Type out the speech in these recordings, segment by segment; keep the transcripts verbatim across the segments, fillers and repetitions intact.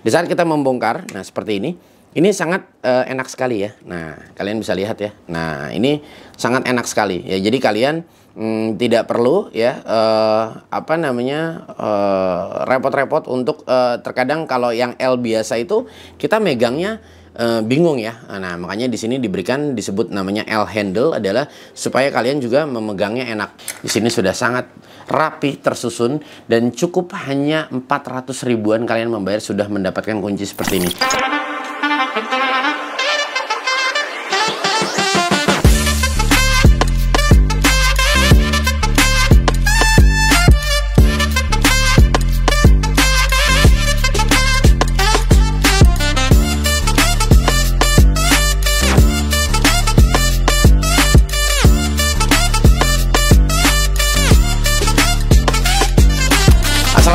Di saat kita membongkar, nah seperti ini, ini sangat uh, enak sekali ya. Nah, kalian bisa lihat ya. Nah, ini sangat enak sekali ya. Jadi kalian mm, tidak perlu ya uh, apa namanya repot-repot uh, untuk uh, terkadang kalau yang L biasa itu kita megangnya Uh, bingung ya. Nah, makanya di sini diberikan disebut namanya L-handle adalah supaya kalian juga memegangnya enak. Di sini sudah sangat rapi tersusun dan cukup hanya empat ratus ribuan kalian membayar sudah mendapatkan kunci seperti ini.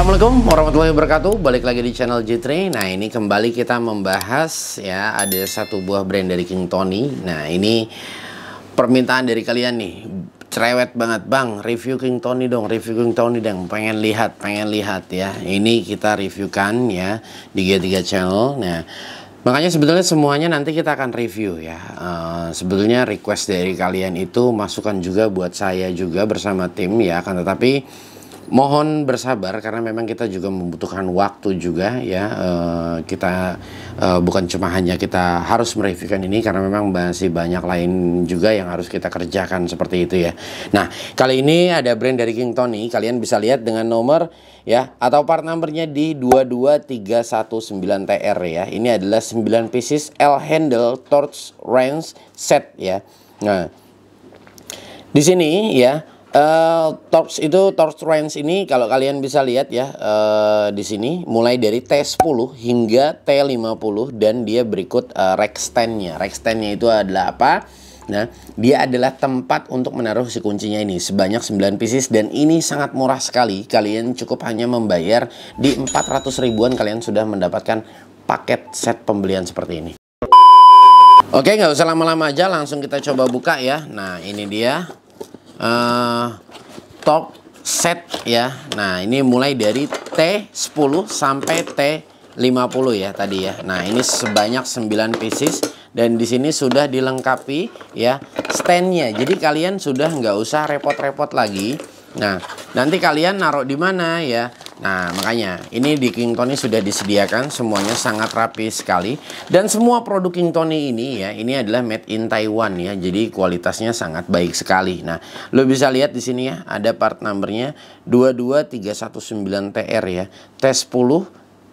Assalamualaikum warahmatullahi wabarakatuh. Balik lagi di channel G tiga. Nah, ini kembali kita membahas ya, ada satu buah brand dari King Tony. Nah, ini permintaan dari kalian nih, cerewet banget, Bang, review King Tony dong, review King Tony dong, pengen lihat, pengen lihat ya. Ini kita reviewkan ya di G tiga Channel. Nah, makanya sebetulnya semuanya nanti kita akan review ya. Uh, sebetulnya request dari kalian itu masukan juga buat saya juga bersama tim ya, akan tetapi mohon bersabar karena memang kita juga membutuhkan waktu juga ya. E, kita e, bukan cuma hanya kita harus mereviewkan ini karena memang masih banyak lain juga yang harus kita kerjakan seperti itu ya. Nah, kali ini ada brand dari King Tony. Kalian bisa lihat dengan nomor ya atau part numbernya di dua dua tiga satu sembilan T R ya. Ini adalah sembilan pieces L-handle Torx range set ya. Nah, di sini ya Uh, Torx itu Torx range ini kalau kalian bisa lihat ya uh, di sini mulai dari T sepuluh hingga T lima puluh dan dia berikut uh, rack stand-nya. Rack stand-nya itu adalah apa? Nah, dia adalah tempat untuk menaruh si kuncinya ini sebanyak sembilan pieces dan ini sangat murah sekali. Kalian cukup hanya membayar di empat ratus ribuan kalian sudah mendapatkan paket set pembelian seperti ini. Oke, nggak usah lama-lama aja langsung kita coba buka ya. Nah, ini dia. Uh, top set ya. Nah, ini mulai dari T sepuluh sampai T lima puluh ya tadi ya. Nah, ini sebanyak sembilan pieces dan di sini sudah dilengkapi ya standnya. Jadi kalian sudah nggak usah repot-repot lagi. Nah, nanti kalian naruh di mana ya. Nah, makanya ini di King Tony sudah disediakan semuanya sangat rapi sekali dan semua produk King Tony ini ya, ini adalah made in Taiwan ya. Jadi kualitasnya sangat baik sekali. Nah, lo bisa lihat di sini ya, ada part numbernya dua dua tiga satu sembilan T R ya. T sepuluh,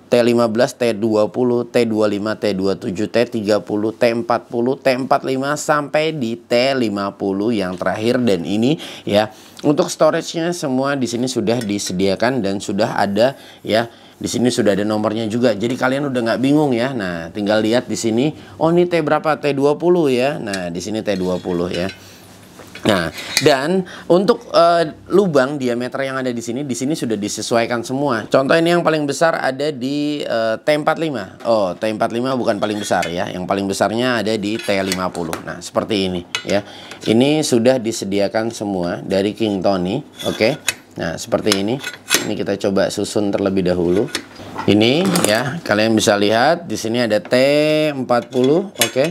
T lima belas, T dua puluh, T dua puluh lima, T dua puluh tujuh, T tiga puluh, T empat puluh, T empat puluh lima sampai di T lima puluh yang terakhir. Dan ini ya untuk storage-nya semua di sini sudah disediakan dan sudah ada ya. Di sini sudah ada nomornya juga. Jadi kalian udah nggak bingung ya. Nah, tinggal lihat di sini, oh ini T berapa? T dua puluh ya. Nah, di sini T dua puluh ya. Nah, dan untuk uh, lubang diameter yang ada di sini, di sini sudah disesuaikan semua. Contoh ini yang paling besar ada di uh, T empat puluh lima. Oh, T empat puluh lima bukan paling besar ya. Yang paling besarnya ada di T lima puluh. Nah, seperti ini ya. Ini sudah disediakan semua dari King Tony. Oke. Nah, seperti ini. Ini kita coba susun terlebih dahulu. Ini ya, kalian bisa lihat di sini ada T empat puluh, oke.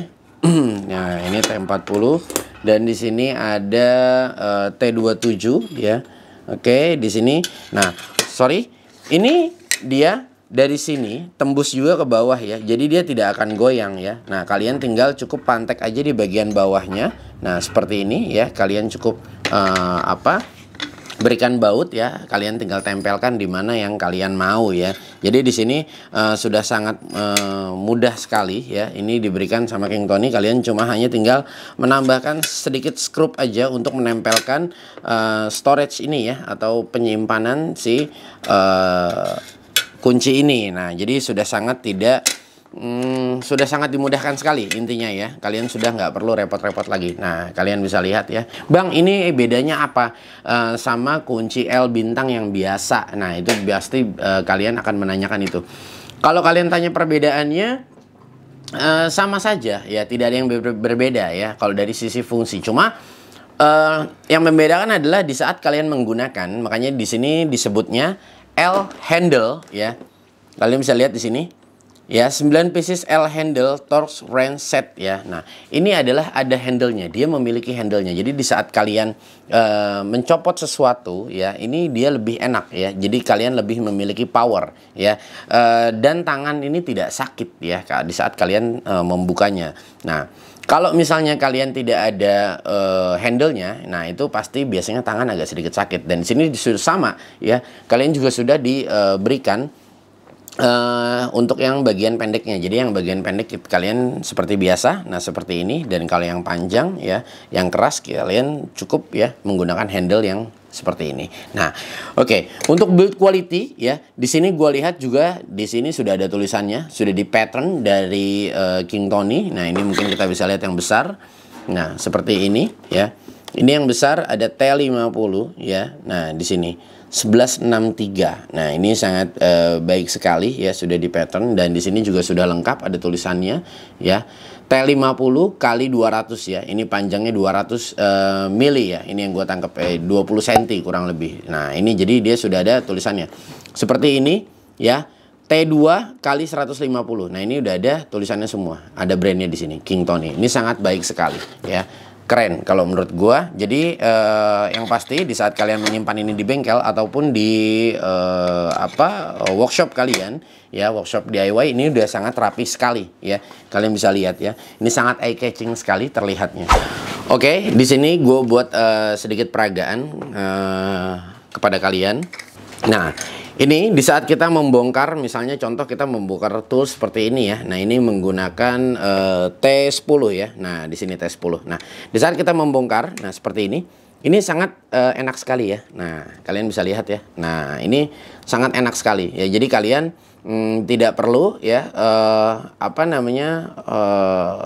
Nah, ini T empat puluh. Dan di sini ada uh, T dua puluh tujuh ya. Oke, di sini. Nah, sorry. Ini dia dari sini tembus juga ke bawah ya. Jadi dia tidak akan goyang ya. Nah, kalian tinggal cukup pantek aja di bagian bawahnya. Nah, seperti ini ya. Kalian cukup uh, apa? berikan baut ya, kalian tinggal tempelkan di mana yang kalian mau ya. Jadi di sini uh, sudah sangat uh, mudah sekali ya. Ini diberikan sama King Tony, kalian cuma hanya tinggal menambahkan sedikit skrup aja untuk menempelkan uh, storage ini ya atau penyimpanan si uh, kunci ini. Nah, jadi sudah sangat tidak Hmm, sudah sangat dimudahkan sekali intinya ya. Kalian sudah nggak perlu repot-repot lagi. Nah, kalian bisa lihat ya, Bang, ini bedanya apa uh, sama kunci L bintang yang biasa? Nah, itu pasti uh, kalian akan menanyakan itu. Kalau kalian tanya perbedaannya, uh, sama saja ya, tidak ada yang ber berbeda ya kalau dari sisi fungsi. Cuma uh, yang membedakan adalah di saat kalian menggunakan, makanya di sini disebutnya L handle ya. Kalian bisa lihat di sini Ya, sembilan pieces L-handle Torx wrench set ya. Nah, ini adalah ada handle-nya. Dia memiliki handle-nya. Jadi di saat kalian e, mencopot sesuatu ya, ini dia lebih enak ya. Jadi kalian lebih memiliki power ya. E, dan tangan ini tidak sakit ya di saat kalian e, membukanya. Nah, kalau misalnya kalian tidak ada e, handle-nya, nah itu pasti biasanya tangan agak sedikit sakit. Dan di sini sama ya. Kalian juga sudah diberikan e, Uh, untuk yang bagian pendeknya, jadi yang bagian pendek kalian seperti biasa, nah seperti ini, dan kalau yang panjang ya, yang keras kalian cukup ya menggunakan handle yang seperti ini. Nah, oke, okay. Untuk build quality ya, di sini gua lihat juga di sini sudah ada tulisannya, sudah di pattern dari uh, King Tony. Nah, ini mungkin kita bisa lihat yang besar. Nah, seperti ini ya. Ini yang besar ada T lima puluh ya. Nah, di sini sebelas enam tiga. Nah, ini sangat eh, baik sekali ya, sudah di pattern, dan di sini juga sudah lengkap ada tulisannya ya. T lima puluh kali dua ratus ya. Ini panjangnya dua ratus eh, mili ya. Ini yang gua tangkap eh, dua puluh senti kurang lebih. Nah, ini jadi dia sudah ada tulisannya. Seperti ini ya. T dua kali seratus lima puluh. Nah, ini udah ada tulisannya semua. Ada brandnya di sini, King Tony. Ini sangat baik sekali ya. Keren kalau menurut gua. Jadi eh, yang pasti di saat kalian menyimpan ini di bengkel ataupun di eh, apa workshop kalian ya, workshop D I Y, ini udah sangat rapi sekali ya. Kalian bisa lihat ya. Ini sangat eye catching sekali terlihatnya. Oke, okay, di sini gua buat eh, sedikit peragaan eh, kepada kalian. Nah, ini di saat kita membongkar, misalnya contoh kita membongkar tool seperti ini ya. Nah, ini menggunakan uh, T sepuluh ya. Nah, di sini T sepuluh. Nah, di saat kita membongkar, nah seperti ini. Ini sangat uh, enak sekali ya. Nah, kalian bisa lihat ya. Nah, ini sangat enak sekali ya. Jadi kalian mm, tidak perlu ya uh, apa namanya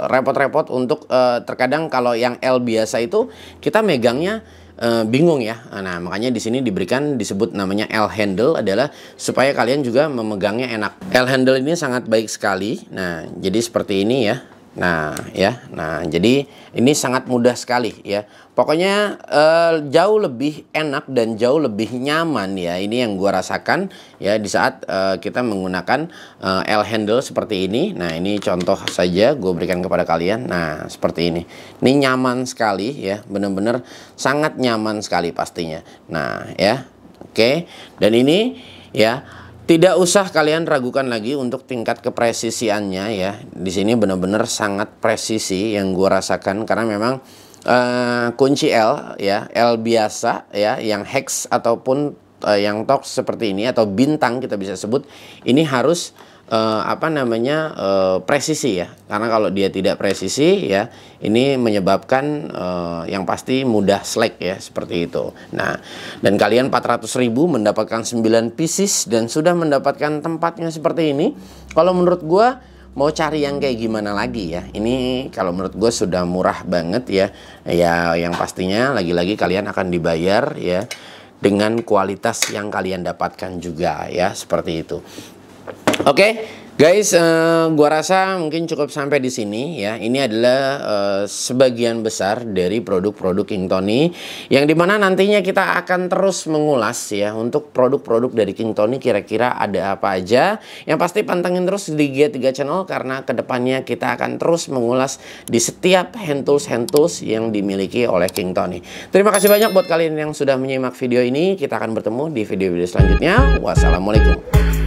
repot-repot uh, untuk uh, terkadang kalau yang L biasa itu kita megangnya Uh, bingung ya. Nah, makanya di sini diberikan disebut namanya L handle adalah supaya kalian juga memegangnya enak. L handle ini sangat baik sekali. Nah, jadi seperti ini ya. Nah, ya. Nah, jadi ini sangat mudah sekali ya. Pokoknya uh, jauh lebih enak dan jauh lebih nyaman ya. Ini yang gua rasakan ya di saat uh, kita menggunakan uh, L handle seperti ini. Nah, ini contoh saja gua berikan kepada kalian. Nah, seperti ini. Ini nyaman sekali ya, benar-benar sangat nyaman sekali pastinya. Nah, ya. Oke. Dan ini ya, tidak usah kalian ragukan lagi untuk tingkat kepresisiannya ya. Di sini benar-benar sangat presisi yang gua rasakan karena memang uh, kunci L ya, L biasa ya, yang hex ataupun uh, yang Torx seperti ini atau bintang kita bisa sebut, ini harus uh, apa namanya uh, presisi ya. Karena kalau dia tidak presisi ya, ini menyebabkan uh, yang pasti mudah slack ya, seperti itu. Nah, dan kalian empat ratus ribu mendapatkan sembilan pieces dan sudah mendapatkan tempatnya seperti ini. Kalau menurut gua mau cari yang kayak gimana lagi ya. Ini kalau menurut gua sudah murah banget ya. Ya, yang pastinya lagi-lagi kalian akan dibayar ya dengan kualitas yang kalian dapatkan juga ya, seperti itu. Oke, okay, guys, uh, gua rasa mungkin cukup sampai di sini ya. Ini adalah uh, sebagian besar dari produk-produk King Tony yang dimana nantinya kita akan terus mengulas ya untuk produk-produk dari King Tony, kira-kira ada apa aja. Yang pasti pantengin terus di G tiga Channel karena kedepannya kita akan terus mengulas di setiap hand tools hand tools yang dimiliki oleh King Tony. Terima kasih banyak buat kalian yang sudah menyimak video ini. Kita akan bertemu di video-video selanjutnya. Wassalamualaikum.